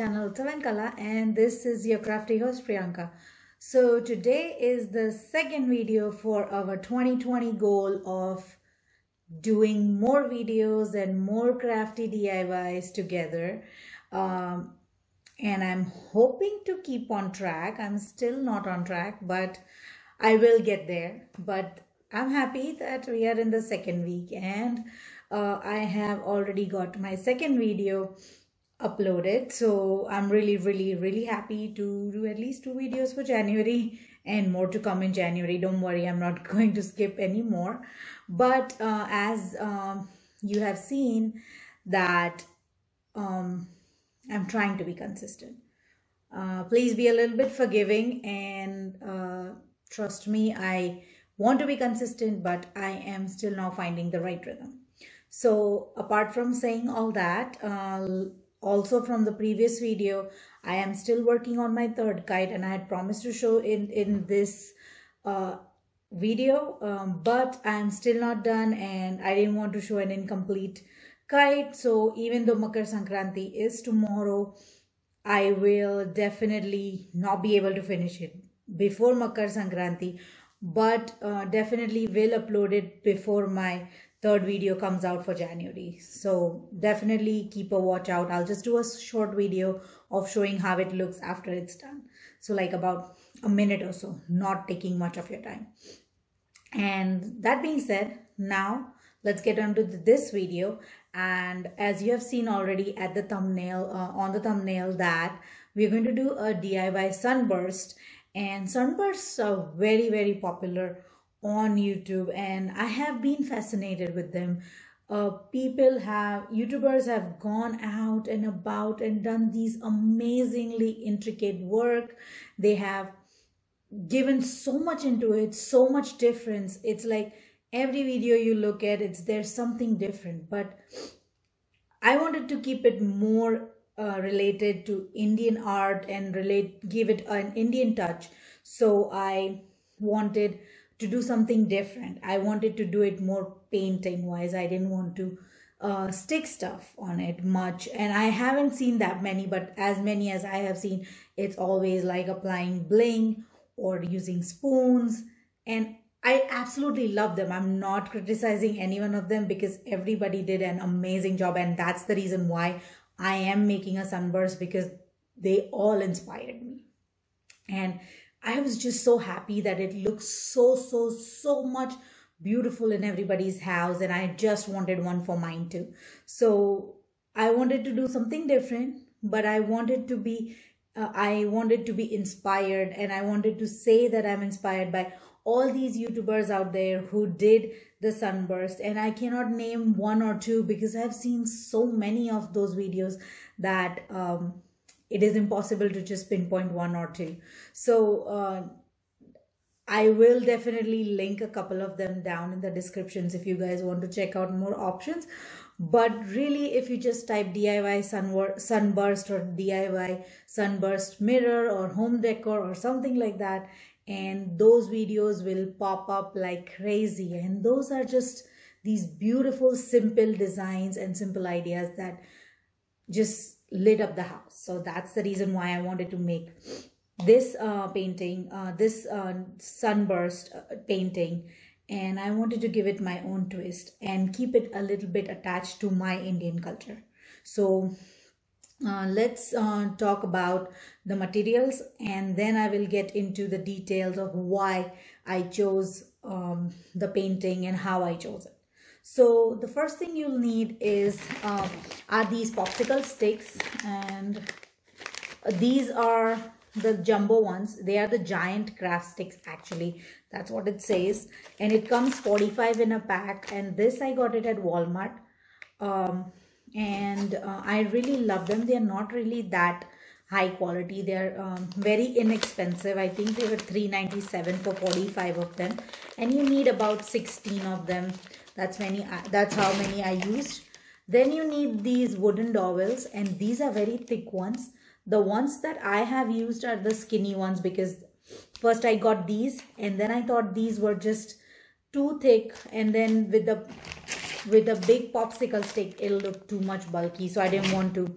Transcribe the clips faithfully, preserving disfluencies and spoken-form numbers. channel Tavenkala, and this is your crafty host Priyanka. So today is the second video for our twenty twenty goal of doing more videos and more crafty D I Ys together, um, and I'm hoping to keep on track. I'm still not on track, but I will get there. But I'm happy that we are in the second week, and uh, I have already got my second video uploaded, so I'm really really really happy to do at least two videos for January and more to come in January. Don't worry, I'm not going to skip anymore. But uh, as um, you have seen that um, I'm trying to be consistent. Uh, please be a little bit forgiving, and uh, trust me, I want to be consistent, but I am still not finding the right rhythm. So apart from saying all that, uh, also from the previous video, I am still working on my third kite, and I had promised to show in in this uh, video, um, but I am still not done, and I didn't want to show an incomplete kite. So even though Makar Sankranti is tomorrow, I will definitely not be able to finish it before Makar Sankranti, but uh, definitely will upload it before my third video comes out for January. So definitely keep a watch out. I'll just do a short video of showing how it looks after it's done. So like about a minute or so, not taking much of your time. And that being said, now let's get on to this video. And as you have seen already at the thumbnail, uh, on the thumbnail, that we're going to do a D I Y sunburst. And sunbursts are very very popular on YouTube, and I have been fascinated with them. Uh, people have, YouTubers have gone out and about and done these amazingly intricate work. They have given so much into it, so much difference. It's like every video you look at, it's there's something different. But I wanted to keep it more uh, related to Indian art and relate, give it an Indian touch. So I wanted to do something different. I wanted to do it more painting wise. I didn't want to uh, stick stuff on it much, and I haven't seen that many, but as many as I have seen, it's always like applying bling or using spoons, and I absolutely love them. I'm not criticizing any one of them because everybody did an amazing job, and that's the reason why I am making a sunburst, because they all inspired me. And I was just so happy that it looks so, so, so much beautiful in everybody's house, and I just wanted one for mine too. So I wanted to do something different, but I wanted to be, uh, I wanted to be inspired, and I wanted to say that I'm inspired by all these YouTubers out there who did the sunburst. And I cannot name one or two because I've seen so many of those videos that, um, it is impossible to just pinpoint one or two. So uh, I will definitely link a couple of them down in the descriptions if you guys want to check out more options. But really, if you just type D I Y sunburst or D I Y sunburst mirror or home decor or something like that, and those videos will pop up like crazy. And those are just these beautiful, simple designs and simple ideas that just lit up the house. So that's the reason why I wanted to make this uh, painting, uh, this uh, sunburst uh, painting, and I wanted to give it my own twist and keep it a little bit attached to my Indian culture. So uh, let's uh, talk about the materials, and then I will get into the details of why I chose um, the painting and how I chose it. So the first thing you'll need is uh, are these popsicle sticks, and these are the jumbo ones. They are the giant craft sticks, actually, that's what it says, and it comes forty-five in a pack, and this I got it at Walmart. Um, and uh, I really love them. They are not really that high quality. They are um, very inexpensive. I think they were three ninety-seven for forty-five of them, and you need about sixteen of them. That's many. That's how many I used. Then you need these wooden dowels, and these are very thick ones. The ones that I have used are the skinny ones, because first I got these, and then I thought these were just too thick, and then with the with the big popsicle stick, it'll look too much bulky, so I didn't want to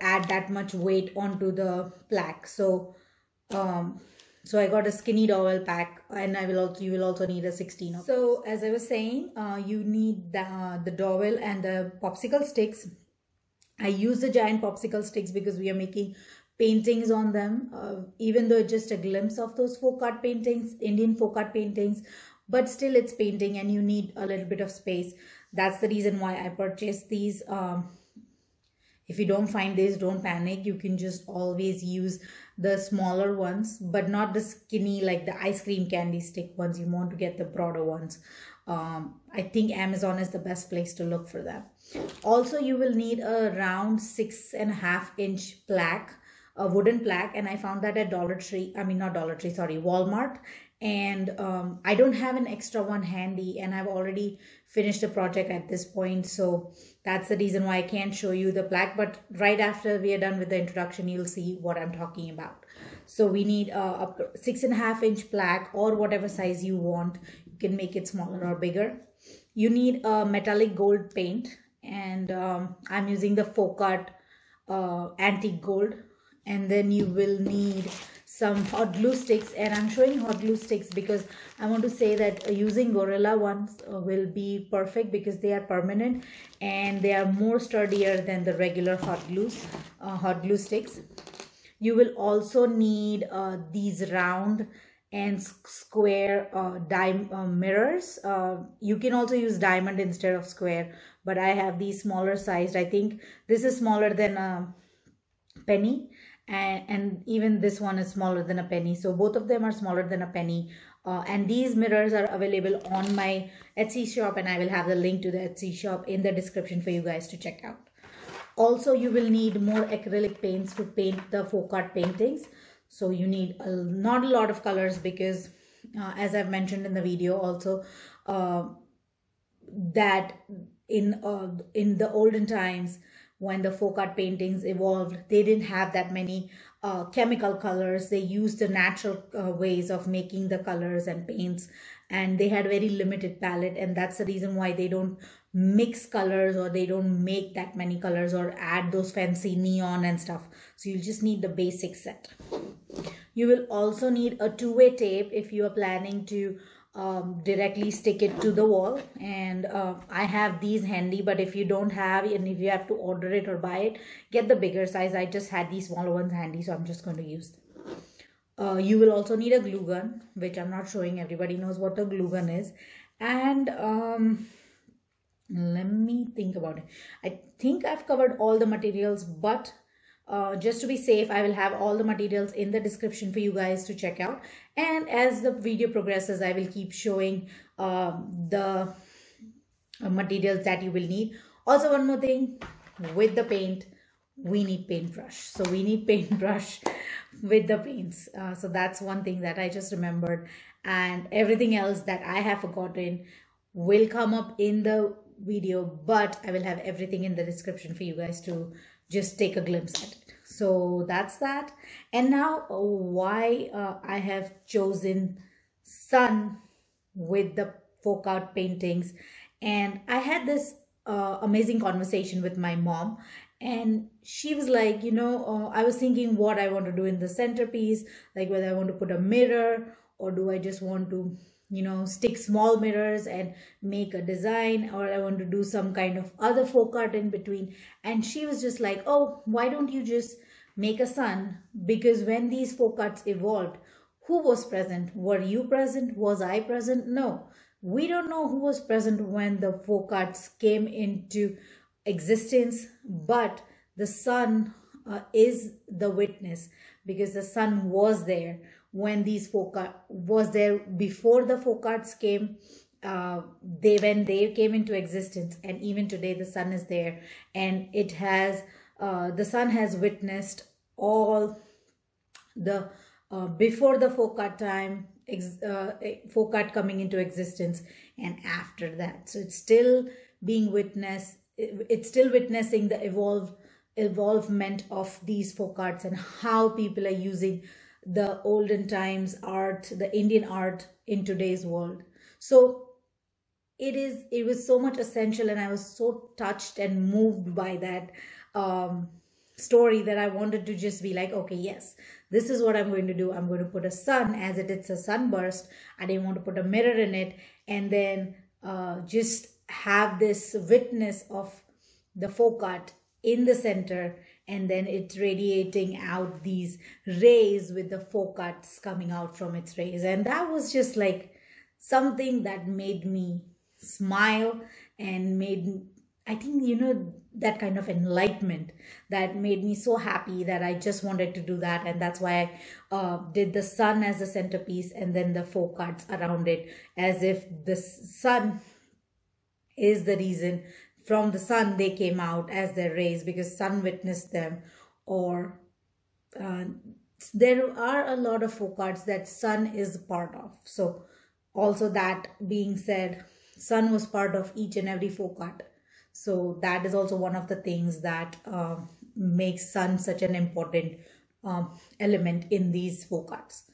add that much weight onto the plaque. So um so I got a skinny dowel pack, and I will also you will also need a sixteen of. So as I was saying, uh, you need the uh, the dowel and the popsicle sticks. I use the giant popsicle sticks because we are making paintings on them, uh, even though it's just a glimpse of those folk art paintings, Indian folk art paintings, but still it's painting and you need a little bit of space. That's the reason why I purchased these. Um, if you don't find these, don't panic. You can just always use the smaller ones, but not the skinny, like the ice cream candy stick ones. You want to get the broader ones. Um, I think Amazon is the best place to look for them. Also, you will need a round six and a half inch plaque, a wooden plaque, and I found that at Dollar Tree. I mean, not Dollar Tree, sorry, Walmart. And um, I don't have an extra one handy, and I've already finished the project at this point. So that's the reason why I can't show you the plaque, but right after we are done with the introduction, you'll see what I'm talking about. So we need a, a six and a half inch plaque, or whatever size you want. You can make it smaller or bigger. You need a metallic gold paint, and um, I'm using the folk art uh, antique gold. And then you will need some hot glue sticks, and I'm showing hot glue sticks because I want to say that using Gorilla ones will be perfect because they are permanent and they are more sturdier than the regular hot glues, uh, hot glue sticks. You will also need uh, these round and square uh, dime uh, mirrors. Uh, you can also use diamond instead of square, but I have these smaller sized. I think this is smaller than a penny. And, and even this one is smaller than a penny. So both of them are smaller than a penny. Uh, and these mirrors are available on my Etsy shop, and I will have the link to the Etsy shop in the description for you guys to check out. Also, you will need more acrylic paints to paint the folk art paintings. So you need a, not a lot of colors because uh, as I've mentioned in the video also, uh, that in, uh, in the olden times, when the folk art paintings evolved, they didn't have that many uh, chemical colors. They used the natural uh, ways of making the colors and paints, and they had very limited palette, and that's the reason why they don't mix colors, or they don't make that many colors or add those fancy neon and stuff. So you'll just need the basic set. You will also need a two-way tape if you are planning to um directly stick it to the wall, and uh, I have these handy, but if you don't have, and if you have to order it or buy it, get the bigger size. I just had these smaller ones handy, so I'm just going to use them. Uh, you will also need a glue gun, which I'm not showing. Everybody knows what a glue gun is. And um let me think about it. I think I've covered all the materials, but Uh, just to be safe, I will have all the materials in the description for you guys to check out. And as the video progresses, I will keep showing uh, the materials that you will need. Also, one more thing, with the paint, we need paintbrush. So we need paintbrush with the paints. Uh, so that's one thing that I just remembered. And everything else that I have forgotten will come up in the video, but I will have everything in the description for you guys to just take a glimpse at it. So that's that. And now why uh, I have chosen sun with the folk art paintings. And I had this uh, amazing conversation with my mom, and she was like, you know, uh, I was thinking what I want to do in the centerpiece, like whether I want to put a mirror, or do I just want to, you know, stick small mirrors and make a design, or I want to do some kind of other folk art in between. And she was just like, oh, why don't you just make a sun? Because when these folk arts evolved, who was present? Were you present? Was I present? No, we don't know who was present when the folk arts came into existence, but the sun uh, is the witness, because the sun was there when these folk art was there before the folk arts came, uh, they when they came into existence, and even today the sun is there, and it has uh, the sun has witnessed all the uh, before the folk art time, ex uh, folk art coming into existence, and after that. So it's still being witnessed. It's still witnessing the evolved evolvement of these folk arts and how people are using the olden times art, the Indian art, in today's world. So it is it was so much essential, and I was so touched and moved by that um story that I wanted to just be like, okay, yes, this is what I'm going to do. I'm going to put a sun as it is a sunburst. I didn't want to put a mirror in it, and then uh, just have this witness of the folk art in the center, and then it's radiating out these rays with the folk arts coming out from its rays. And that was just like something that made me smile and made, I think, you know, that kind of enlightenment that made me so happy that I just wanted to do that. And that's why I uh, did the sun as a centerpiece and then the folk arts around it, as if the sun is the reason. From the sun they came out as their rays, because sun witnessed them. Or uh, there are a lot of folk arts that sun is part of. So also that being said, sun was part of each and every folk art. So that is also one of the things that uh, makes sun such an important um, element in these folk arts.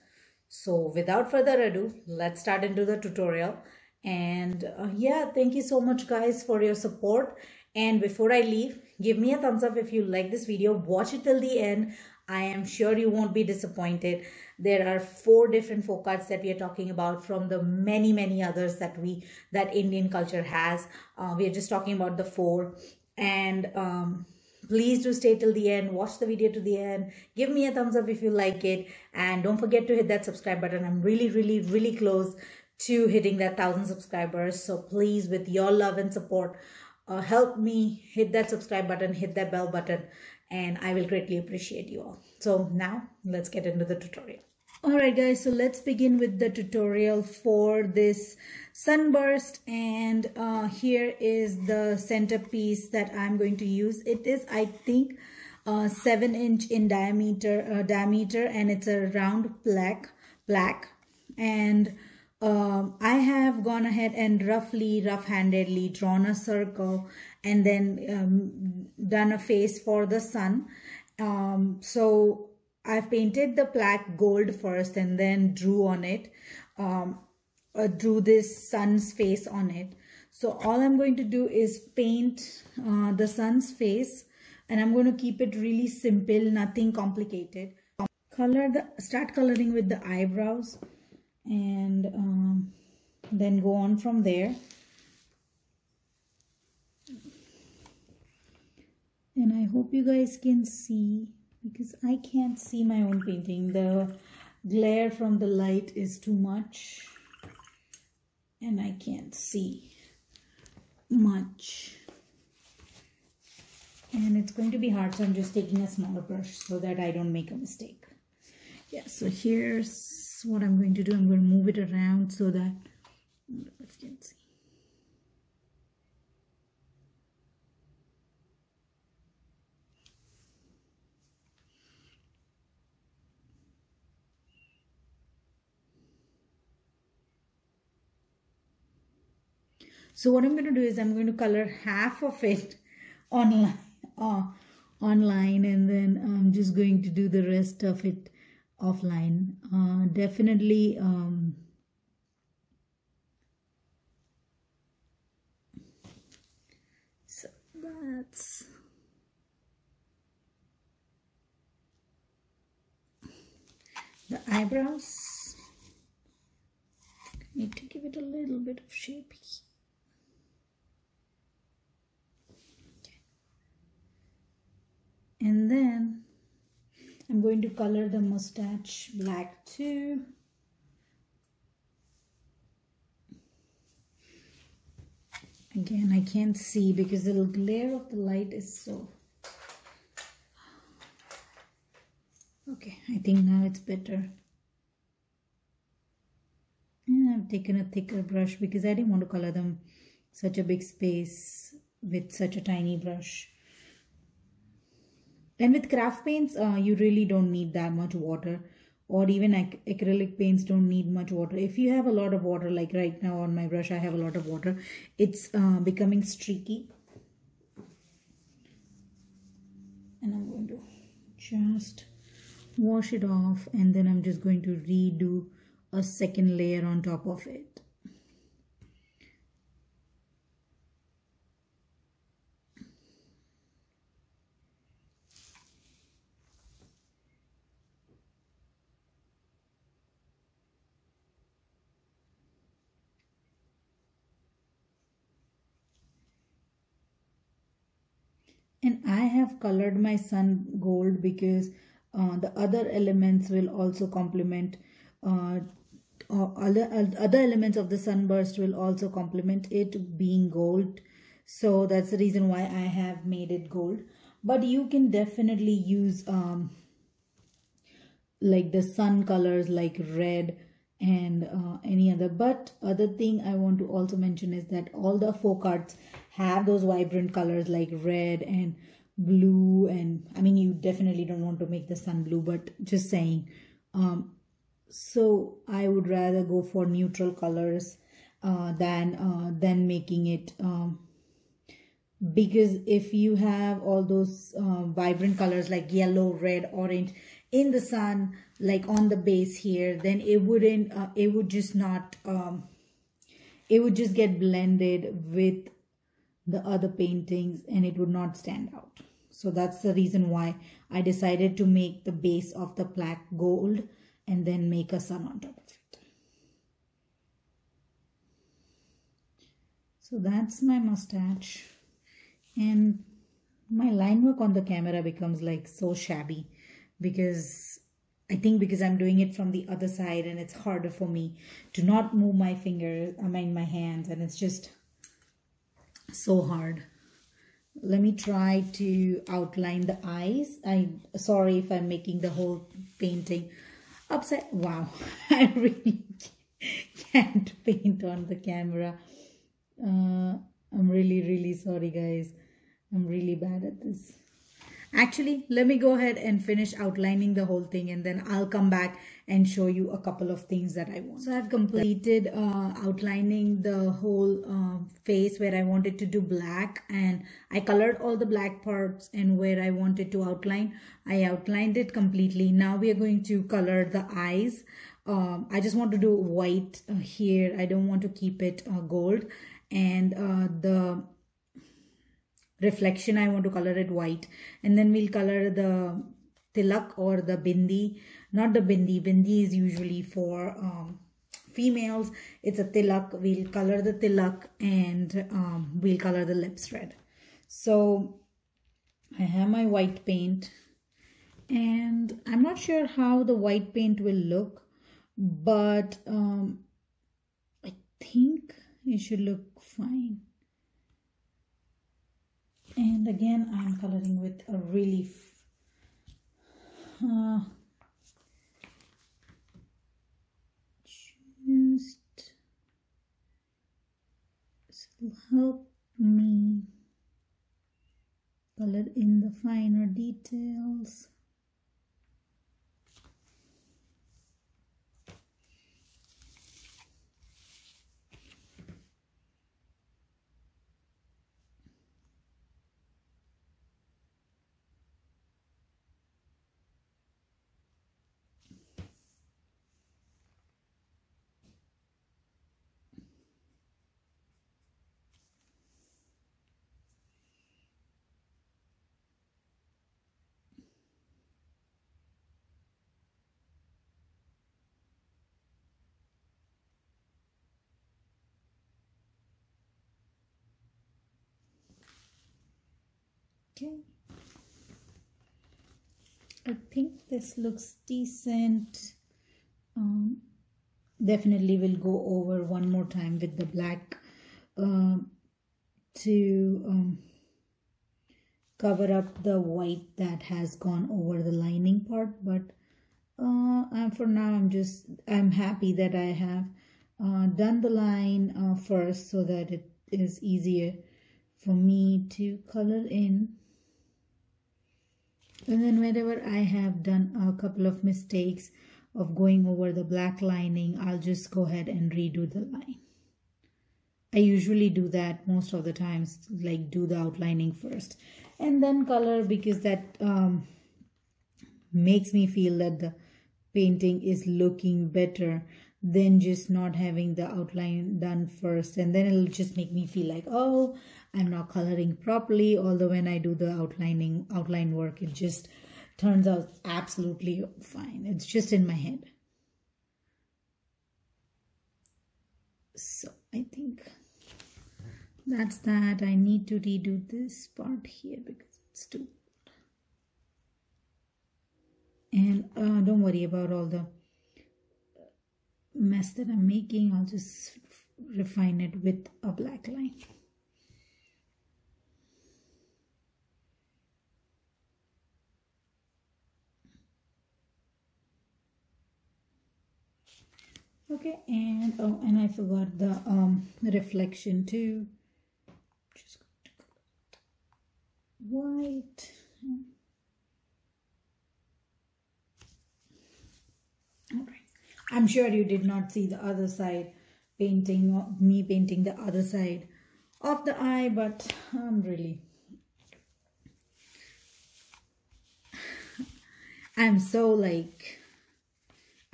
So without further ado, let's start into the tutorial. And uh, yeah, thank you so much guys for your support. And before I leave, give me a thumbs up if you like this video. Watch it till the end. I am sure you won't be disappointed. There are four different folk arts that we are talking about from the many, many others that we that Indian culture has. Uh, we are just talking about the four. And um, please do stay till the end. Watch the video to the end. Give me a thumbs up if you like it. And don't forget to hit that subscribe button. I'm really, really, really close to hitting that thousand subscribers. So please, with your love and support, uh, help me hit that subscribe button, hit that bell button, and I will greatly appreciate you all. So now let's get into the tutorial. All right guys, so let's begin with the tutorial for this sunburst. And uh, here is the centerpiece that I'm going to use. It is, I think, uh, seven inch in diameter, uh, diameter, and it's a round plaque, plaque, and Um, I have gone ahead and roughly, rough-handedly drawn a circle and then um, done a face for the sun. Um, so I've painted the plaque gold first and then drew on it, um, uh, drew this sun's face on it. So all I'm going to do is paint uh, the sun's face, and I'm going to keep it really simple, nothing complicated. Color the, start coloring with the eyebrows, and um, then go on from there. And I hope you guys can see, because I can't see my own painting. The glare from the light is too much and I can't see much, and it's going to be hard, so I'm just taking a smaller brush so that I don't make a mistake. Yeah, so here's what I'm going to do. I'm going to move it around so that if you can see. So what I'm going to do is I'm going to color half of it online, uh, online, and then I'm just going to do the rest of it offline. Uh, definitely um, so that's the eyebrows. I need to give it a little bit of shape here. Okay. And then I'm going to color the mustache black too. Again, I can't see because the glare of the light is so... Okay, I think now it's better. And I've taken a thicker brush because I didn't want to color them such a big space with such a tiny brush. And with craft paints, uh, you really don't need that much water, or even ac acrylic paints don't need much water. If you have a lot of water, like right now on my brush, I have a lot of water, it's uh, becoming streaky. And I'm going to just wash it off, and then I'm just going to redo a second layer on top of it. And I have colored my sun gold because uh, the other elements will also complement uh, other, other elements of the sunburst will also complement it being gold. So that's the reason why I have made it gold. But you can definitely use um, like the sun colors like red and uh, any other. But other thing I want to also mention is that all the folk arts have those vibrant colors like red and blue. And I mean, you definitely don't want to make the sun blue, but just saying. Um, so I would rather go for neutral colors uh, than, uh, than making it... Um, because if you have all those uh, vibrant colors like yellow, red, orange in the sun, like on the base here, then it wouldn't uh, it would just not um, it would just get blended with the other paintings and it would not stand out. So that's the reason why I decided to make the base of the plaque gold and then make a sun on top of it. So that's my mustache. And my line work on the camera becomes like so shabby because I think because I'm doing it from the other side and it's harder for me to not move my fingers, I mean my hands, and it's just so hard. Let me try to outline the eyes. I'm sorry if I'm making the whole painting upside. Wow, I really can't paint on the camera. Uh, I'm really, really sorry, guys. I'm really bad at this. Actually, let me go ahead and finish outlining the whole thing and then I'll come back and show you a couple of things that I want. So I've completed uh, outlining the whole uh, face where I wanted to do black, and I colored all the black parts, and where I wanted to outline, I outlined it completely. Now we are going to color the eyes. Um, I just want to do white uh, here. I don't want to keep it uh, gold. And uh, the reflection, I want to color it white. And then we'll color the tilak or the bindi. Not the bindi. Bindi is usually for um, females. It's a tilak. We'll color the tilak and um, we'll color the lips red. So I have my white paint. And I'm not sure how the white paint will look. But um, I think... it should look fine. And again, I'm coloring with a relief. Uh, just so help me color in the finer details. Okay, I think this looks decent. Um, definitely will go over one more time with the black uh, to um, cover up the white that has gone over the lining part. But uh, for now, I'm just I'm happy that I have uh, done the line uh, first so that it is easier for me to color in. And then whenever I have done a couple of mistakes of going over the black lining, I'll just go ahead and redo the line. I usually do that most of the times, like do the outlining first and then color, because that um, makes me feel that the painting is looking better than just not having the outline done first. And then it'll just make me feel like, oh, I'm not coloring properly. Although when I do the outlining outline work, it just turns out absolutely fine. It's just in my head. So I think that's that. I need to redo this part here because Let's do. And uh, don't worry about all the mess that I'm making. I'll just refine it with a black line. Okay, and oh, and I forgot the um reflection too. Just going to white. Alright, I'm sure you did not see the other side painting, or me painting the other side of the eye, but I'm really, I'm so like.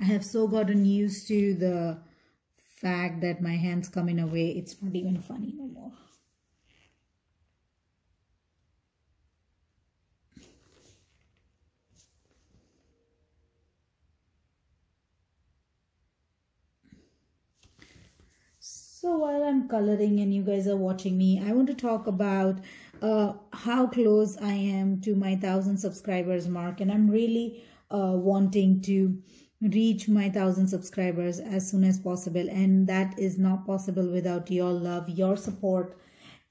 I have so gotten used to the fact that my hands come in a way, it's not even funny no more. So while I'm coloring and you guys are watching me, I want to talk about uh, how close I am to my thousand subscribers mark, and I'm really uh, wanting to reach my thousand subscribers as soon as possible, and that is not possible without your love, your support,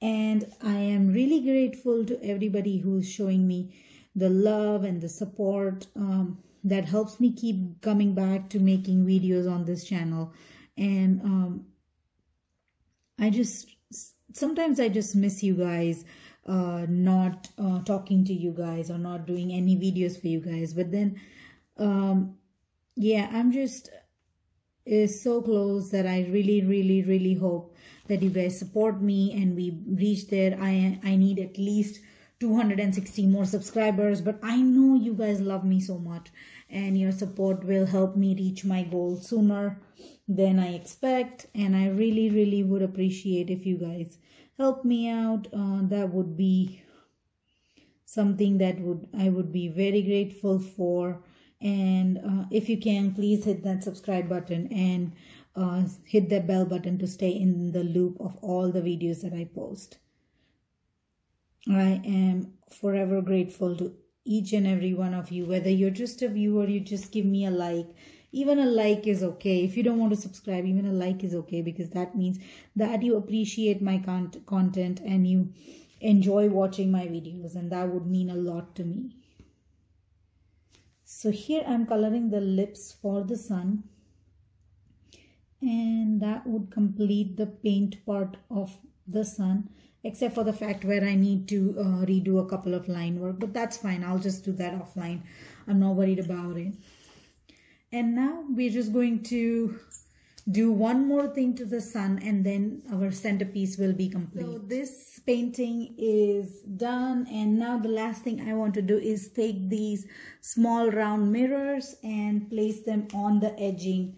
and I am really grateful to everybody who's showing me the love and the support um, that helps me keep coming back to making videos on this channel. And um, I just sometimes I just miss you guys, uh, not uh, talking to you guys or not doing any videos for you guys, but then um, yeah, I'm just is so close that I really, really, really hope that you guys support me and we reach there. I I need at least two hundred sixty more subscribers, but I know you guys love me so much, and your support will help me reach my goal sooner than I expect. And I really, really would appreciate if you guys help me out. Uh, that would be something that would I would be very grateful for. And uh, if you can, please hit that subscribe button and uh, hit the bell button to stay in the loop of all the videos that I post. I am forever grateful to each and every one of you, whether you're just a viewer, you just give me a like. Even a like is okay. If you don't want to subscribe, even a like is okay, because that means that you appreciate my con content and you enjoy watching my videos, and that would mean a lot to me. So here I'm coloring the lips for the sun, and that would complete the paint part of the sun, except for the fact where I need to uh, redo a couple of line work, but that's fine. I'll just do that offline. I'm not worried about it. And now we're just going to do one more thing to the sun, and then our centerpiece will be complete. So this painting is done, and now the last thing I want to do is take these small round mirrors and place them on the edging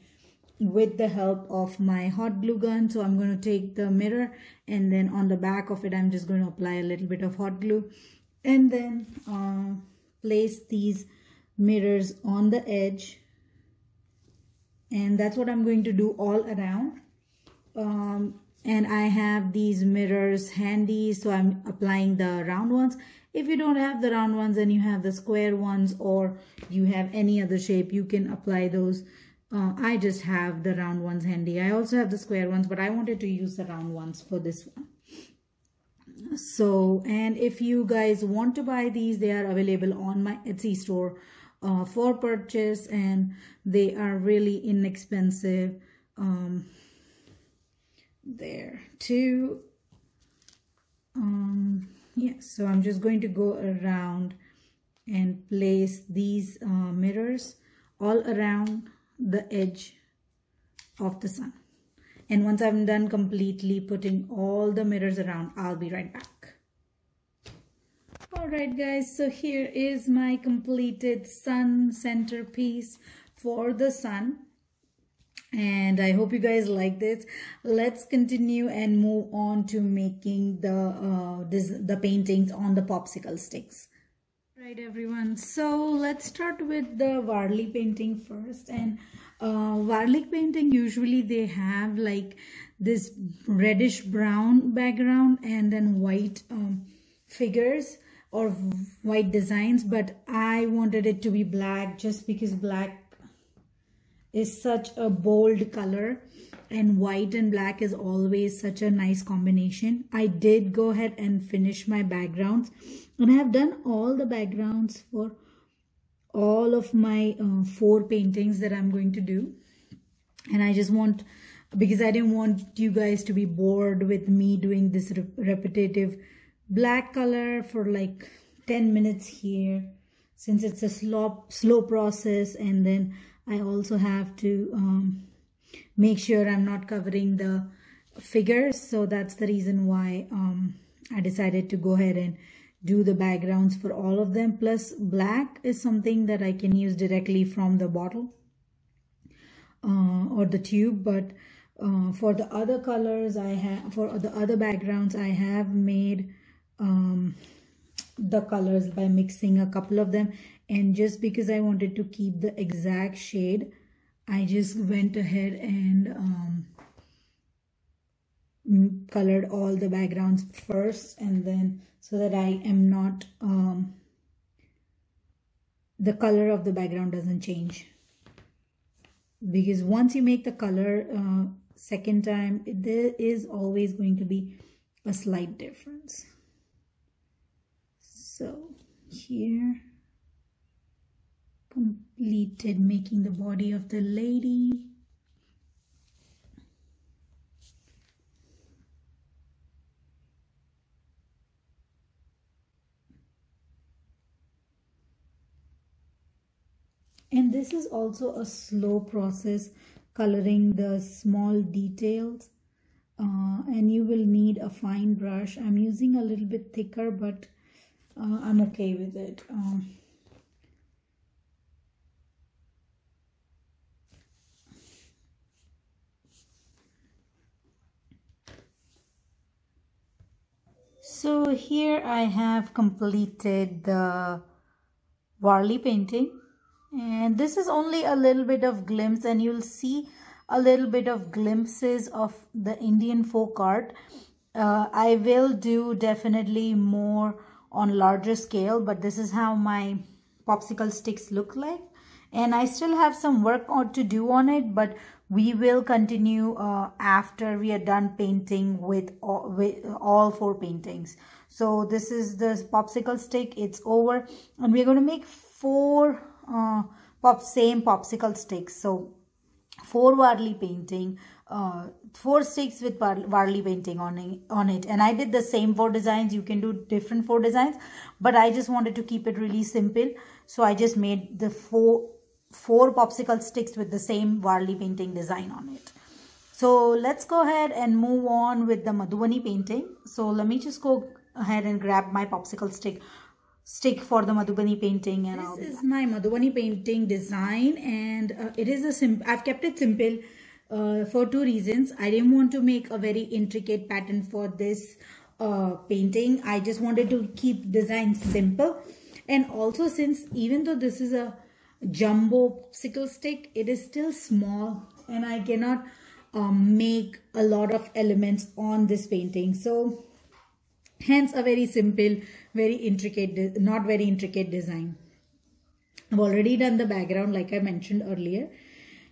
with the help of my hot glue gun. So I'm going to take the mirror, and then on the back of it I'm just going to apply a little bit of hot glue, and then uh, place these mirrors on the edge. And that's what I'm going to do all around. Um, and I have these mirrors handy, so I'm applying the round ones. If you don't have the round ones and you have the square ones, or you have any other shape, you can apply those. Uh, I just have the round ones handy. I also have the square ones, but I wanted to use the round ones for this one. So, and if you guys want to buy these, they are available on my Etsy store. Uh, for purchase, and they are really inexpensive um, there too. Um, yeah, so I'm just going to go around and place these uh, mirrors all around the edge of the sun, and once I'm done completely putting all the mirrors around, I'll be right back. Alright guys, so here is my completed sun centerpiece for the sun, and I hope you guys like this. Let's continue and move on to making the uh, this, the paintings on the popsicle sticks. Right everyone, so let's start with the Warli painting first. And uh, Warli painting, usually they have like this reddish brown background and then white um, figures or white designs, but I wanted it to be black just because black is such a bold color and white and black is always such a nice combination. I did go ahead and finish my backgrounds, and I have done all the backgrounds for all of my uh, four paintings that I'm going to do. And I just want, because I didn't want you guys to be bored with me doing this rep repetitive black color for like ten minutes here, since it's a slow, slow process. And then I also have to um, make sure I'm not covering the figures. So that's the reason why um, I decided to go ahead and do the backgrounds for all of them. Plus black is something that I can use directly from the bottle uh, or the tube. But uh, for the other colors I have, for the other backgrounds, I have made um, the colors by mixing a couple of them. And just because I wanted to keep the exact shade, I just went ahead and um, colored all the backgrounds first, and then so that I am not, um, the color of the background doesn't change. Because once you make the color uh, second time, there is always going to be a slight difference. So here, completed making the body of the lady. And this is also a slow process, coloring the small details, uh, and you will need a fine brush. I'm using a little bit thicker, but uh, I'm okay with it. Um, So here I have completed the Warli painting, and this is only a little bit of glimpse, and you'll see a little bit of glimpses of the Indian folk art. Uh, I will do definitely more on larger scale, but this is how my popsicle sticks look like. And I still have some work to do on it, but we will continue uh, after we are done painting with all, with all four paintings. So this is the popsicle stick. It's over, and we're going to make four uh, pop same popsicle sticks. So four Warli painting, uh, four sticks with Warli painting on it, on it. And I did the same four designs. You can do different four designs, but I just wanted to keep it really simple. So I just made the four. four popsicle sticks with the same Warli painting design on it. So let's go ahead and move on with the Madhubani painting. So let me just go ahead and grab my popsicle stick stick for the Madhubani painting. And this is my Madhubani painting design, and uh, it is a simple, I've kept it simple uh, for two reasons. I didn't want to make a very intricate pattern for this uh, painting. I just wanted to keep design simple. And also, since even though this is a jumbo popsicle stick, it is still small, and I cannot um, make a lot of elements on this painting. So hence a very simple, very intricate, not very intricate design. I've already done the background like I mentioned earlier,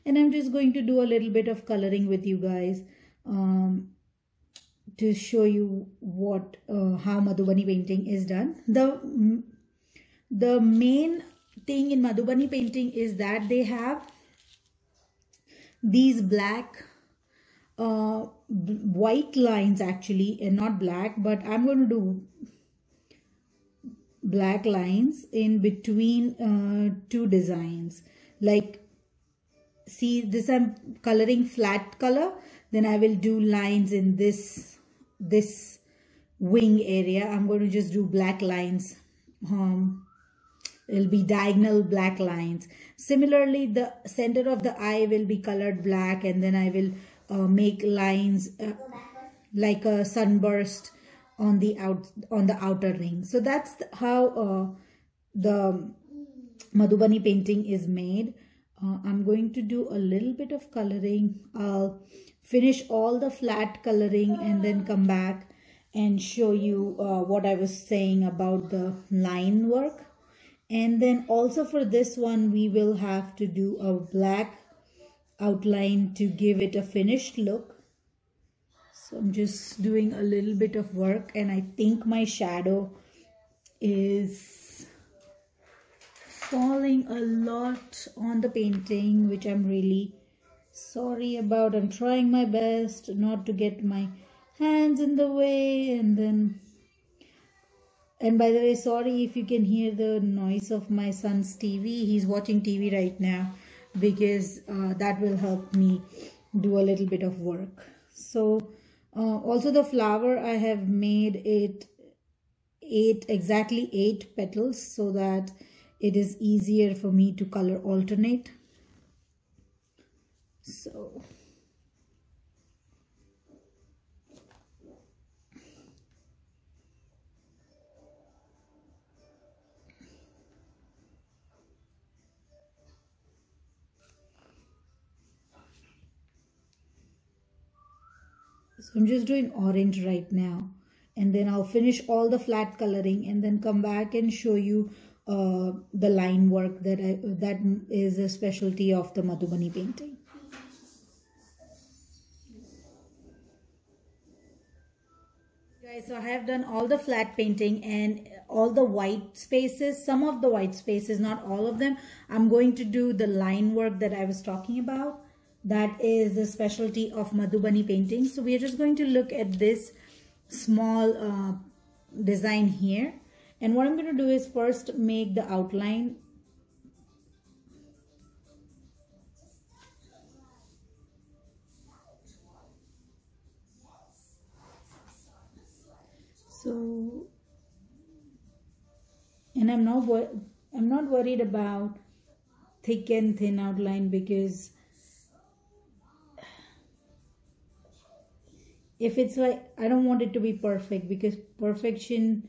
and I'm just going to do a little bit of coloring with you guys um, to show you what uh, how Madhubani painting is done. The, the main thing in Madhubani painting is that they have these black uh, white lines, actually, and not black, but I'm going to do black lines in between uh, two designs. Like, see this, I'm coloring flat color, then I will do lines in this this wing area. I'm going to just do black lines. um It'll be diagonal black lines. Similarly, the center of the eye will be colored black, and then I will uh, make lines uh, like a sunburst on the out on the outer ring. So that's how uh, the Madhubani painting is made. Uh, I'm going to do a little bit of coloring. I'll finish all the flat coloring and then come back and show you uh, what I was saying about the line work. And then also for this one, we will have to do a black outline to give it a finished look. So I'm just doing a little bit of work, and I think my shadow is falling a lot on the painting, which I'm really sorry about. I'm trying my best not to get my hands in the way, and then and by the way, sorry if you can hear the noise of my son's T V. He's watching T V right now, because uh, that will help me do a little bit of work. So uh, also the flower, I have made it eight exactly eight petals, so that it is easier for me to color alternate. So So I'm just doing orange right now, and then I'll finish all the flat coloring and then come back and show you uh, the line work that I, that is a specialty of the Madhubani painting. Guys, so I have done all the flat painting and all the white spaces, some of the white spaces, not all of them. I'm going to do the line work that I was talking about. That is the specialty of Madhubani painting. So we are just going to look at this small uh, design here. And what I'm going to do is first make the outline. So, and I'm not, I'm not worried about thick and thin outline, because if it's like, I don't want it to be perfect, because perfection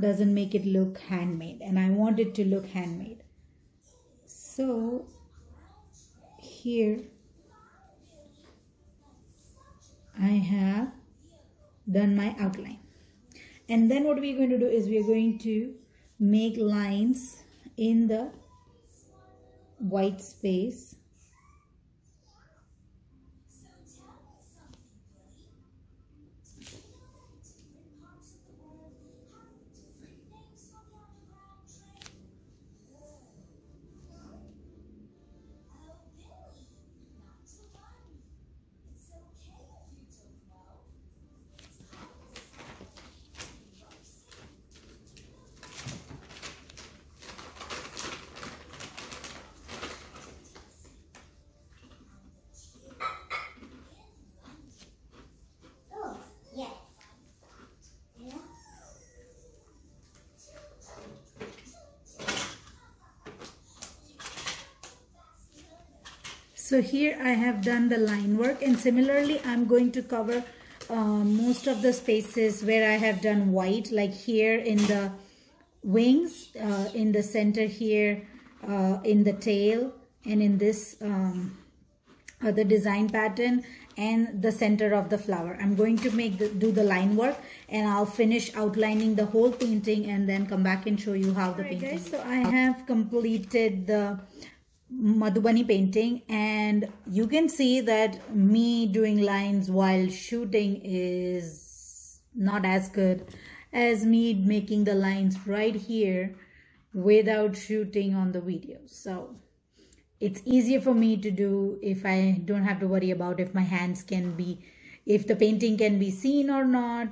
doesn't make it look handmade, and I want it to look handmade. So here I have done my outline, and then what we're going to do is we're going to make lines in the white space. So here I have done the line work, and similarly I'm going to cover uh, most of the spaces where I have done white, like here in the wings, uh, in the center here, uh, in the tail, and in this um, other design pattern, and the center of the flower. I'm going to make the, do the line work, and I'll finish outlining the whole painting and then come back and show you how the painting is. So I have completed the Madhubani painting, and you can see that me doing lines while shooting is not as good as me making the lines right here without shooting on the video. So it's easier for me to do if I don't have to worry about if my hands can be, if the painting can be seen or not.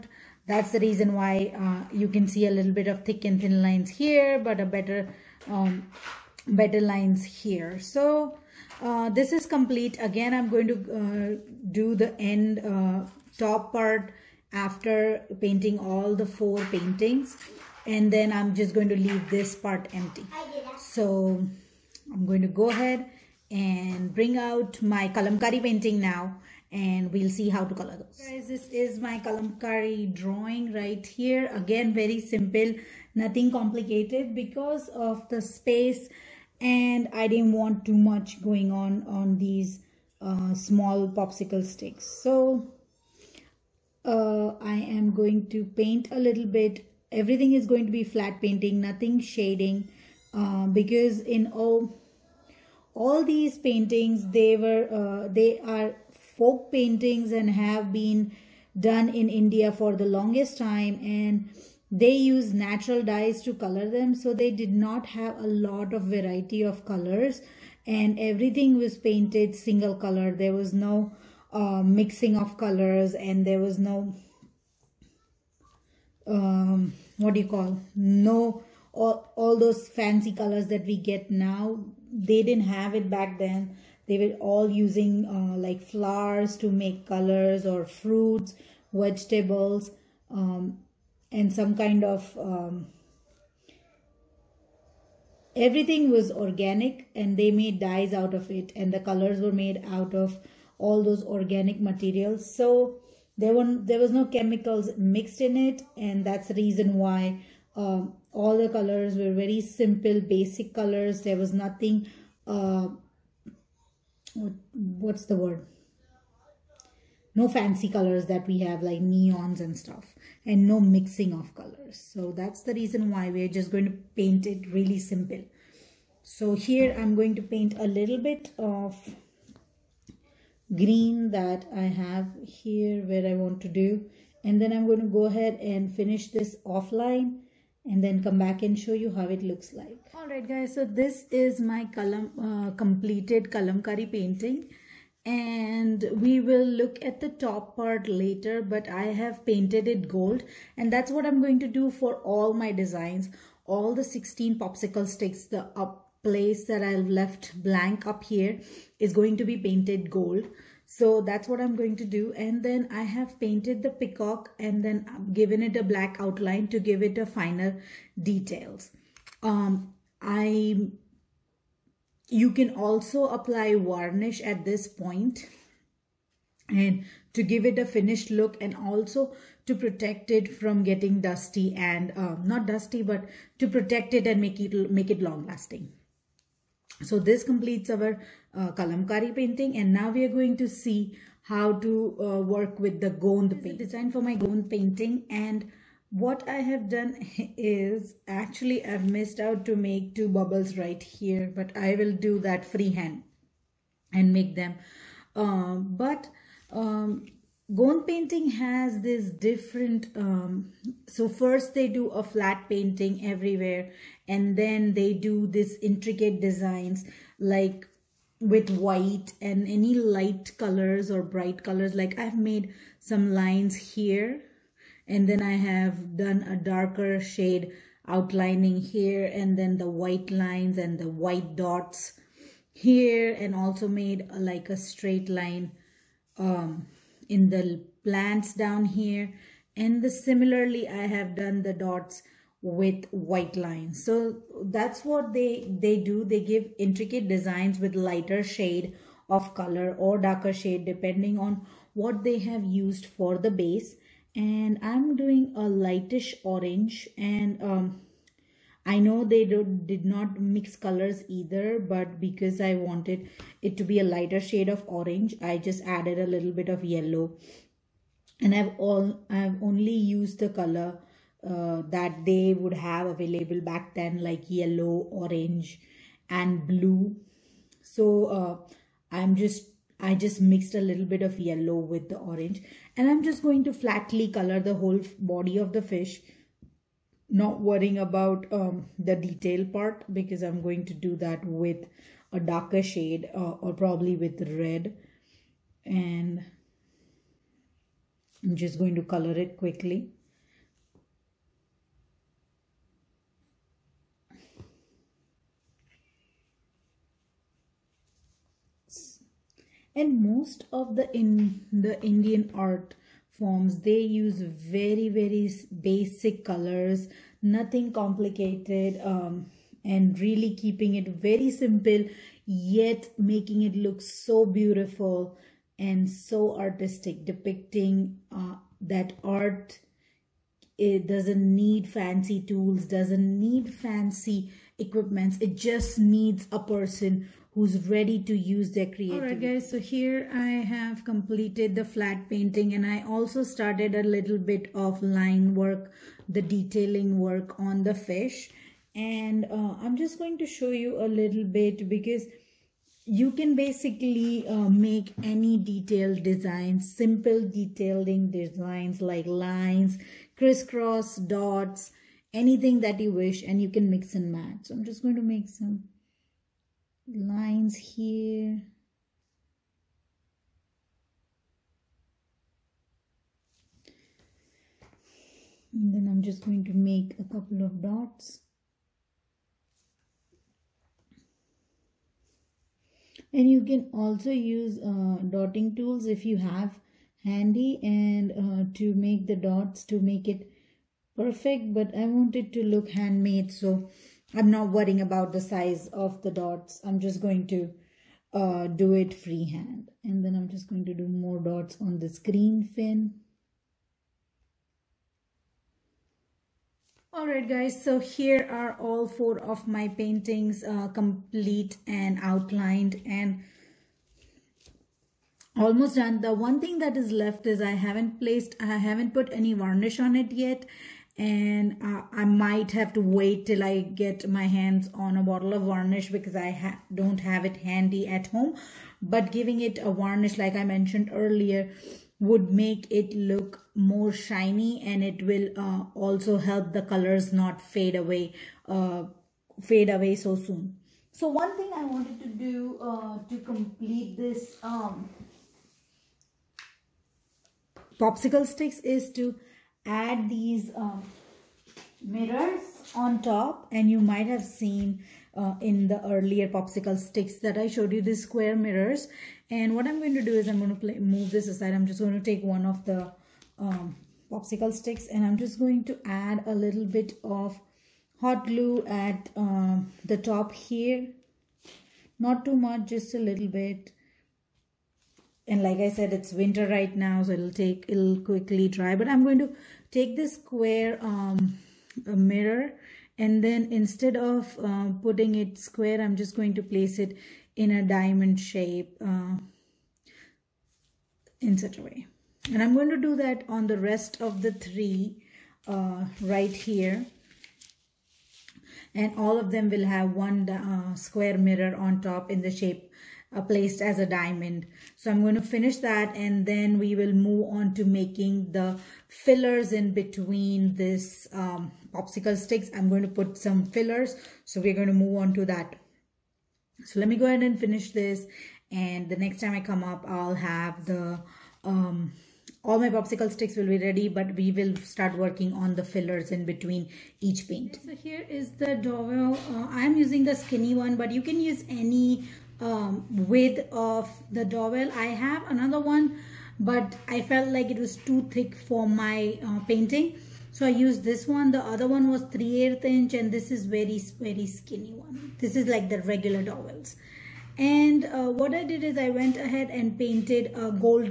That's the reason why uh, you can see a little bit of thick and thin lines here, but a better um, better lines here. So uh, this is complete. Again, I'm going to uh, do the end uh, top part after painting all the four paintings, and then I'm just going to leave this part empty. So I'm going to go ahead and bring out my Kalamkari painting now, and we'll see how to color those. Guys, this is my Kalamkari drawing right here. Again, very simple, nothing complicated, because of the space, and I didn't want too much going on on these uh, small popsicle sticks. So uh, I am going to paint a little bit. Everything is going to be flat painting, nothing shading, uh, because in all, all these paintings, they were uh, they are folk paintings and have been done in India for the longest time, and they use natural dyes to color them, so they did not have a lot of variety of colors, and everything was painted single color. There was no uh, mixing of colors, and there was no um, what do you call, no all, all those fancy colors that we get now. They didn't have it back then. They were all using uh, like flowers to make colors, or fruits, vegetables, um, and some kind of um, everything was organic, and they made dyes out of it, and the colors were made out of all those organic materials. So there were there was no chemicals mixed in it, and that's the reason why uh, all the colors were very simple, basic colors. There was nothing uh, what, what's the word no fancy colors that we have, like neons and stuff, and no mixing of colors. So that's the reason why we're just going to paint it really simple. So here I'm going to paint a little bit of green that I have here where I want to do, and then I'm going to go ahead and finish this offline and then come back and show you how it looks like. Alright guys, so this is my kalam, uh, completed Kalamkari painting, and we will look at the top part later, but I have painted it gold, and that's what I'm going to do for all my designs. All the sixteen popsicle sticks, the up place that I've left blank up here is going to be painted gold. So that's what I'm going to do. And then I have painted the peacock and then given it a black outline to give it a finer details. Um, I You can also apply varnish at this point, and to give it a finished look, and also to protect it from getting dusty and uh, not dusty, but to protect it and make it make it long lasting. So this completes our uh, Kalamkari painting, and now we are going to see how to uh, work with the Gond paint. Design for my Gond painting, and what I have done is, actually I've missed out to make two bubbles right here, but I will do that freehand and make them. Um, but um, Gond painting has this different, um, so first they do a flat painting everywhere, and then they do this intricate designs like with white and any light colors or bright colors. Like I've made some lines here, and then I have done a darker shade outlining here, and then the white lines and the white dots here, and also made a, like a straight line um, in the plants down here. And the, similarly, I have done the dots with white lines. So that's what they, they do. They give intricate designs with lighter shade of color or darker shade depending on what they have used for the base. And I'm doing a lightish orange, and um, I know they do, did not mix colors either, but because I wanted it to be a lighter shade of orange, I just added a little bit of yellow, and I've all I've only used the color uh, that they would have available back then, like yellow, orange, and blue. So uh, I'm just I just mixed a little bit of yellow with the orange, and I'm just going to flatly color the whole body of the fish, not worrying about um, the detail part, because I'm going to do that with a darker shade uh, or probably with red, and I'm just going to color it quickly. And most of the in the Indian art forms, they use very very basic colors, nothing complicated, um, and really keeping it very simple, yet making it look so beautiful and so artistic, depicting uh, that art. It doesn't need fancy tools, doesn't need fancy equipments. It just needs a person who's ready to use their creativity. Alright guys, so here I have completed the flat painting, and I also started a little bit of line work, the detailing work on the fish. And uh, I'm just going to show you a little bit, because you can basically uh, make any detailed designs, simple detailing designs like lines, crisscross, dots, anything that you wish, and you can mix and match. So I'm just going to make some lines here. And then I'm just going to make a couple of dots. And you can also use uh, dotting tools if you have handy, and uh, to make the dots to make it perfect, but I want it to look handmade, so I'm not worrying about the size of the dots. I'm just going to uh, do it freehand. And then I'm just going to do more dots on the screen fin. Alright guys, so here are all four of my paintings uh, complete and outlined and almost done. The one thing that is left is I haven't placed, I haven't put any varnish on it yet, and uh, I might have to wait till I get my hands on a bottle of varnish, because I ha don't have it handy at home. But giving it a varnish, like I mentioned earlier, would make it look more shiny, and it will uh, also help the colors not fade away uh, fade away so soon. So one thing I wanted to do uh, to complete this um, popsicle sticks is to add these uh, mirrors on top. And you might have seen uh, in the earlier popsicle sticks that I showed you these square mirrors. And what I'm going to do is I'm going to play, move this aside. I'm just going to take one of the um, popsicle sticks, and I'm just going to add a little bit of hot glue at um, the top here. Not too much, just a little bit. And like I said, it's winter right now, so it'll take, it'll quickly dry. But I'm going to take this square um, mirror, and then instead of uh, putting it square, I'm just going to place it in a diamond shape uh, in such a way. And I'm going to do that on the rest of the three uh, right here, and all of them will have one uh, square mirror on top in the shape uh, placed as a diamond. So I'm going to finish that, and then we will move on to making the fillers in between this um, popsicle sticks. I'm going to put some fillers, so we're going to move on to that. So let me go ahead and finish this, and the next time I come up, I'll have the um, all my popsicle sticks will be ready, but we will start working on the fillers in between each paint. Okay, so here is the doorbell. Uh, I'm using the skinny one, but you can use any um, width of the doorbell. I have another one, but I felt like it was too thick for my uh, painting, so I used this one. The other one was three eighths inch, and this is very, very skinny one. This is like the regular dowels. And uh, what I did is I went ahead and painted a gold,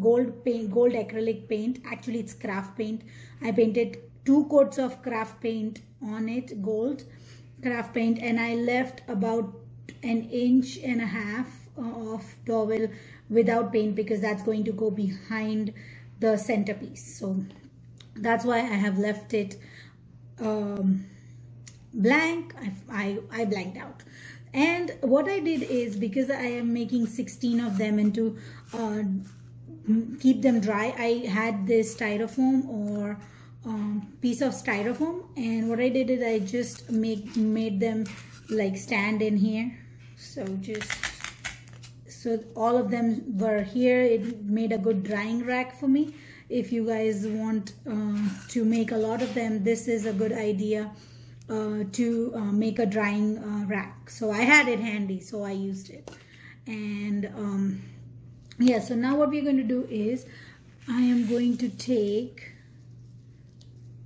gold paint, gold acrylic paint. Actually, it's craft paint. I painted two coats of craft paint on it, gold craft paint, and I left about an inch and a half of dowel without paint, because that's going to go behind the centerpiece. So that's why I have left it um, blank. I, I, I blanked out. And what I did is, because I am making sixteen of them, and to uh, keep them dry, I had this styrofoam or um, piece of styrofoam. And what I did is I just make, made them like stand in here. So just, so all of them were here. It made a good drying rack for me. If you guys want uh, to make a lot of them, this is a good idea uh, to uh, make a drying uh, rack. So I had it handy, so I used it. And um, yeah, so now what we're going to do is I am going to take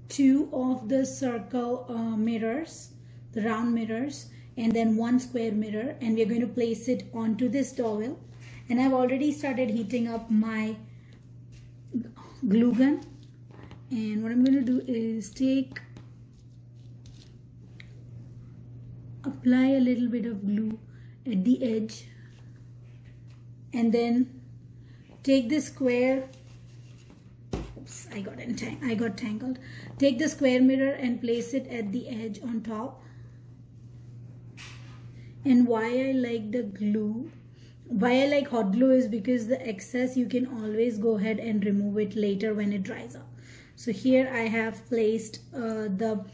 two of the circle uh, mirrors, the round mirrors, and then one square mirror, and we're going to place it onto this dowel. And I've already started heating up my glue gun, and what I'm going to do is take, apply a little bit of glue at the edge, and then take this square. Oops, I got entang- I got tangled. Take the square mirror and place it at the edge on top. And why I like the glue, why I like hot glue is because the excess you can always go ahead and remove it later when it dries up. So here I have placed uh, the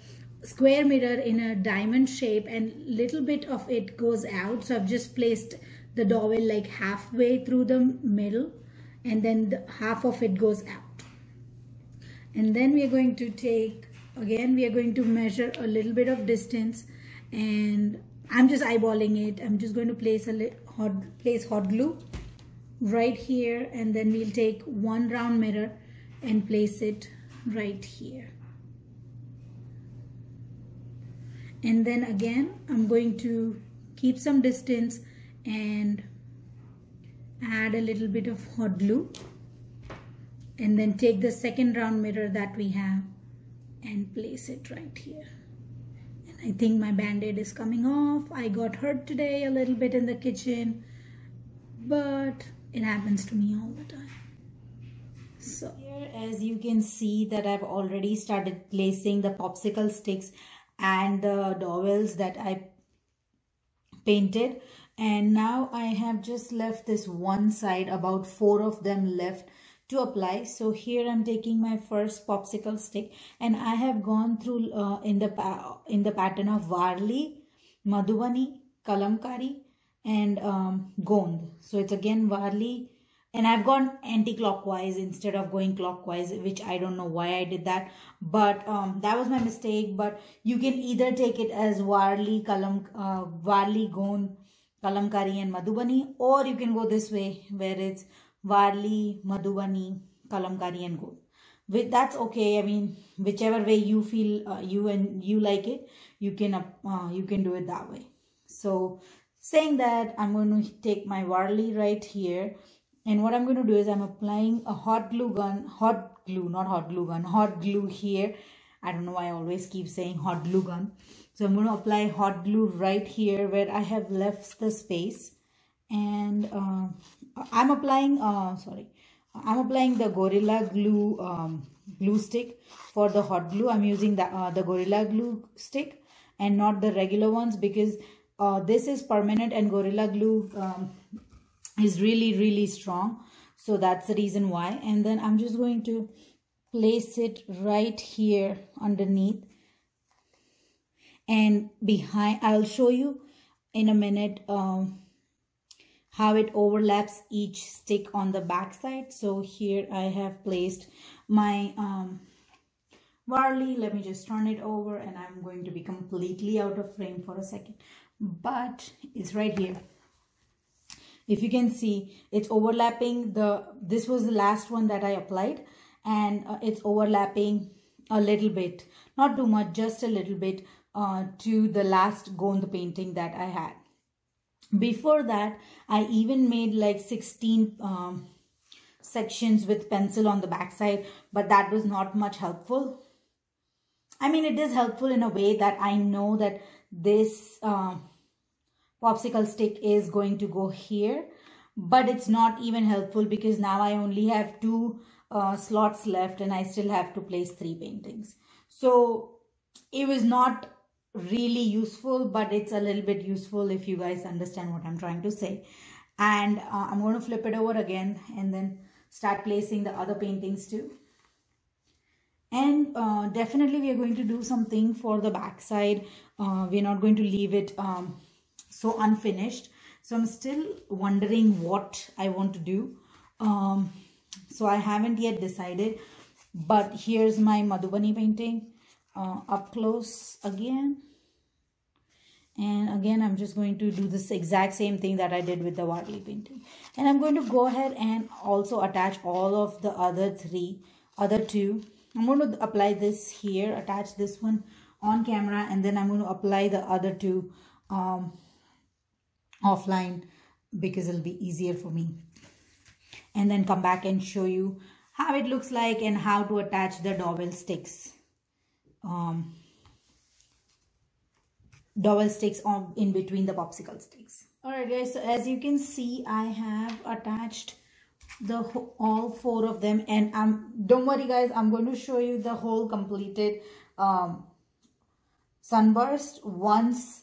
square mirror in a diamond shape, and little bit of it goes out. So I've just placed the dowel like halfway through the middle, and then the half of it goes out. And then we are going to take, again we are going to measure a little bit of distance, and I'm just eyeballing it. I'm just going to place a hot, place hot glue right here, and then we'll take one round mirror and place it right here. And then again, I'm going to keep some distance and add a little bit of hot glue, and then take the second round mirror that we have and place it right here. I think my band-aid is coming off. I got hurt today a little bit in the kitchen, but it happens to me all the time. So here, as you can see, that I've already started placing the popsicle sticks and the dowels that I painted. And now I have just left this one side, about four of them left to apply. So here I'm taking my first popsicle stick, and I have gone through uh, in the in the pattern of Warli, Madhubani, Kalamkari, and um, Gond. So it's again Warli, and I've gone anti-clockwise instead of going clockwise, which I don't know why I did that, but um, that was my mistake. But you can either take it as Warli, Kalam, uh, Warli, Gond, Kalamkari, and Madhubani, or you can go this way where it's Warli, Madhubani, Kalamkari, and Gond. With that's okay. I mean, whichever way you feel uh, you and you like it, you can uh, you can do it that way. So saying that, I'm going to take my Warli right here, and what I'm going to do is I'm applying a hot glue gun, hot glue, not hot glue gun, hot glue here. I don't know why I always keep saying hot glue gun. So I'm going to apply hot glue right here where I have left the space. And uh, I'm applying, uh, sorry, I'm applying the Gorilla Glue um, glue stick for the hot glue. I'm using the, uh, the Gorilla Glue stick and not the regular ones, because uh, this is permanent and Gorilla Glue um, is really, really strong. So that's the reason why. And then I'm just going to place it right here underneath. And behind, I'll show you in a minute Um, how it overlaps each stick on the back side. So here I have placed my um, Warli. Let me just turn it over, and I'm going to be completely out of frame for a second, but it's right here. If you can see, it's overlapping the, this was the last one that I applied, and uh, it's overlapping a little bit, not too much, just a little bit uh, to the last Gond painting that I had. Before that, I even made like sixteen um, sections with pencil on the backside, but that was not much helpful. I mean, it is helpful in a way that I know that this uh, popsicle stick is going to go here, but it's not even helpful because now I only have two uh, slots left, and I still have to place three paintings. So it was not really useful, but it's a little bit useful if you guys understand what I'm trying to say. And uh, I'm going to flip it over again and then start placing the other paintings too. And uh, definitely we are going to do something for the backside. Uh, we're not going to leave it um, so unfinished. So I'm still wondering what I want to do. Um, so I haven't yet decided, but here's my Madhubani painting. Uh, up close again, and again I'm just going to do this exact same thing that I did with the Warli painting, and I'm going to go ahead and also attach all of the other three other two. I'm going to apply this here, attach this one on camera, and then I'm going to apply the other two um, offline because it'll be easier for me, and then come back and show you how it looks like and how to attach the dowel sticks um dowel sticks on in between the popsicle sticks. Alright guys, so as you can see, I have attached the all four of them, and I'm don't worry guys, I'm going to show you the whole completed um, sunburst once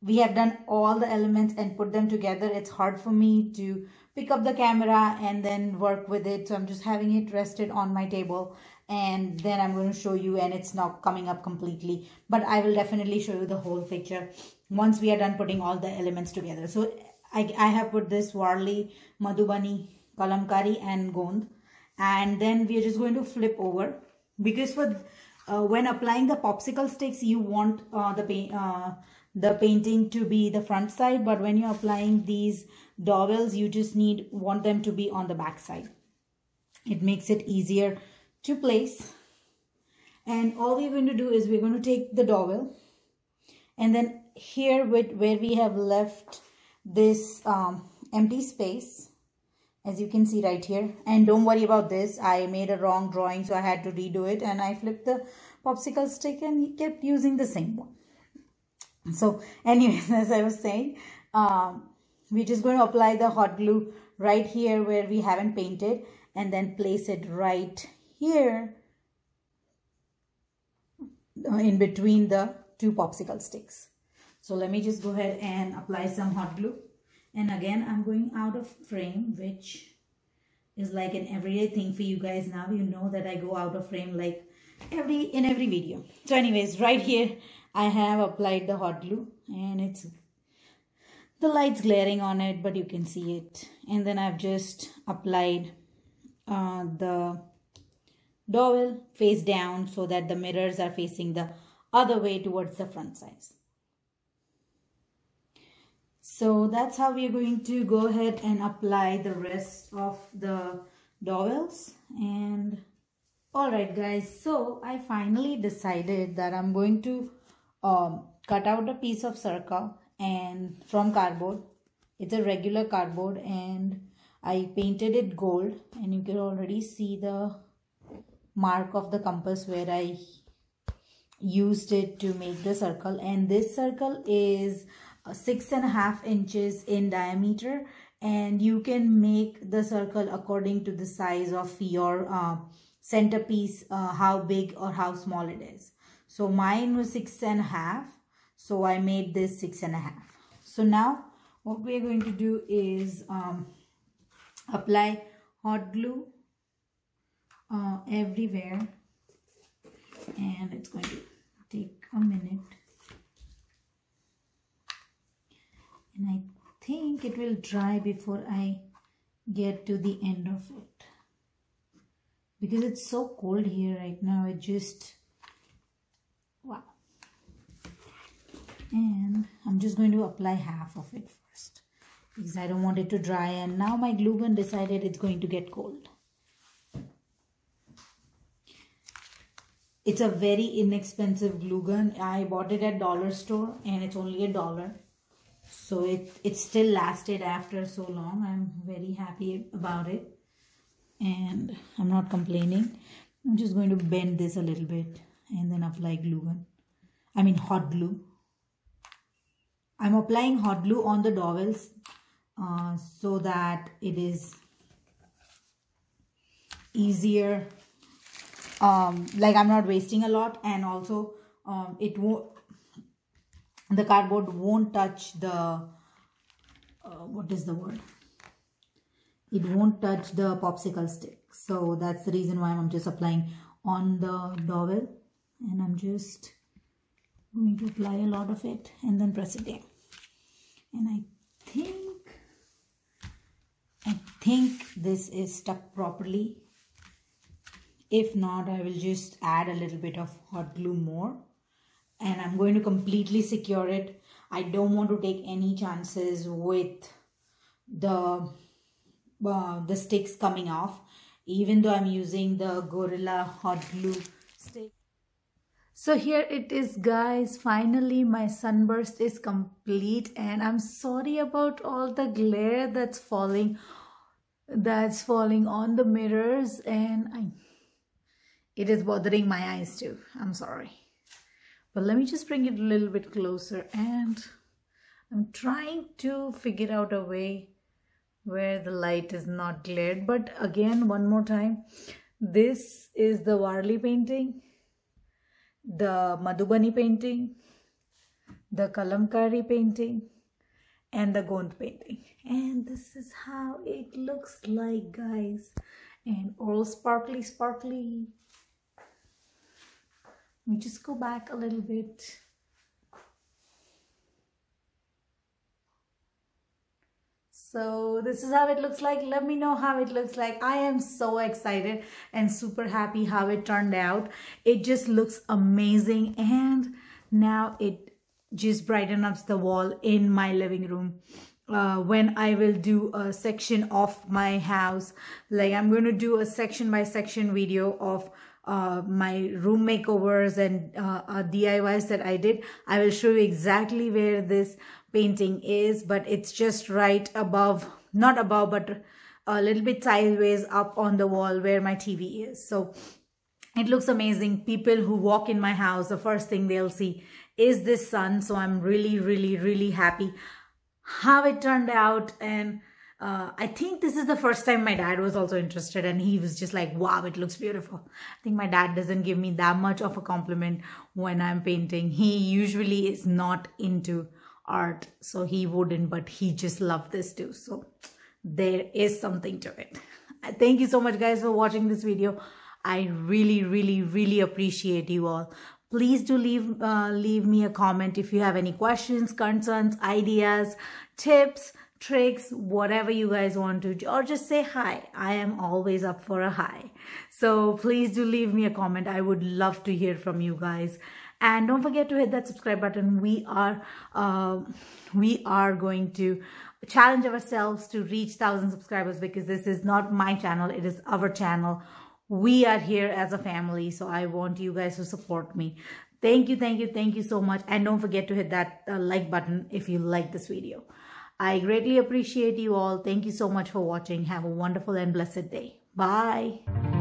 we have done all the elements and put them together. It's hard for me to pick up the camera and then work with it, so I'm just having it rested on my table, and then I'm going to show you, and it's not coming up completely, but I will definitely show you the whole picture once we are done putting all the elements together. So I, I have put this Warli, Madhubani, Kalamkari and Gond, and then we are just going to flip over, because for uh, when applying the popsicle sticks, you want uh, the paint uh, the painting to be the front side, but when you're applying these dowels, you just need want them to be on the back side. It makes it easier to place. And all we're going to do is we're going to take the dowel, and then here with where we have left this um, empty space, as you can see right here. And don't worry about this, I made a wrong drawing, so I had to redo it, and I flipped the popsicle stick and kept using the same one. So anyways, as I was saying, um, we're just going to apply the hot glue right here where we haven't painted, and then place it right here in between the two popsicle sticks. So let me just go ahead and apply some hot glue. And again, I'm going out of frame, which is like an everyday thing for you guys now. You know that I go out of frame like every in every video. So anyways, right here I have applied the hot glue, and it's the light's glaring on it, but you can see it. And then I've just applied uh, the dowel face down so that the mirrors are facing the other way towards the front sides. So that's how we're going to go ahead and apply the rest of the dowels. And alright guys, so I finally decided that I'm going to um, cut out a piece of circa and from cardboard. It's a regular cardboard, and I painted it gold, and you can already see the mark of the compass where I used it to make the circle. And this circle is six and a half inches in diameter, and you can make the circle according to the size of your uh, centerpiece, uh, how big or how small it is. So mine was six and a half, so I made this six and a half. So now what we're going to do is um, apply hot glue uh, everywhere, and it's going to take a minute, and I think it will dry before I get to the end of it, because it's so cold here right now. It just, wow. And I'm just going to apply half of it first, because I don't want it to dry, and now my glue gun decided it's going to get cold. It's a very inexpensive glue gun. I bought it at dollar store, and it's only a dollar. So it, it still lasted after so long. I'm very happy about it, and I'm not complaining. I'm just going to bend this a little bit and then apply glue gun. I mean hot glue. I'm applying hot glue on the dowels uh, so that it is easier. Um, like I'm not wasting a lot, and also um, it won't, the cardboard won't touch the, uh, what is the word? It won't touch the popsicle stick. So that's the reason why I'm just applying on the dowel, and I'm just going to apply a lot of it and then press it down. And I think, I think this is stuck properly. If not, I will just add a little bit of hot glue more, and I'm going to completely secure it. I don't want to take any chances with the Uh, the sticks coming off, even though I'm using the Gorilla hot glue stick. So here it is guys, finally my sunburst is complete, and I'm sorry about all the glare that's falling that's falling on the mirrors, and I, it is bothering my eyes too. I'm sorry, but let me just bring it a little bit closer, and I'm trying to figure out a way where the light is not glared. But again, one more time, this is the Warli painting, the Madhubani painting, the Kalamkari painting, and the Gond painting. And this is how it looks like, guys. And all sparkly, sparkly. Let me just go back a little bit. So this is how it looks like. Let me know how it looks like. I am so excited and super happy how it turned out. It just looks amazing. And now it just brightens up the wall in my living room. Uh, when I will do a section of my house, like I'm going to do a section by section video of Uh, my room makeovers and uh, uh, D I Ys that I did. I will show you exactly where this painting is, but it's just right above, not above, but a little bit sideways up on the wall where my T V is. So it looks amazing. People who walk in my house, the first thing they'll see is this sun. So I'm really, really, really happy how it turned out. And Uh, I think this is the first time my dad was also interested, and he was just like, wow, it looks beautiful. I think my dad doesn't give me that much of a compliment when I'm painting. He usually is not into art, so he wouldn't, but he just loved this too. So there is something to it. Thank you so much, guys, for watching this video. I really, really, really appreciate you all. Please do leave, uh, leave me a comment if you have any questions, concerns, ideas, tips, tricks, whatever you guys want to, or just say hi. I am always up for a hi. So please do leave me a comment. I would love to hear from you guys. And don't forget to hit that subscribe button. We are, uh, we are going to challenge ourselves to reach one thousand subscribers, because this is not my channel. It is our channel. We are here as a family. So I want you guys to support me. Thank you. Thank you. Thank you so much. And don't forget to hit that uh, like button if you like this video. I greatly appreciate you all. Thank you so much for watching. Have a wonderful and blessed day. Bye.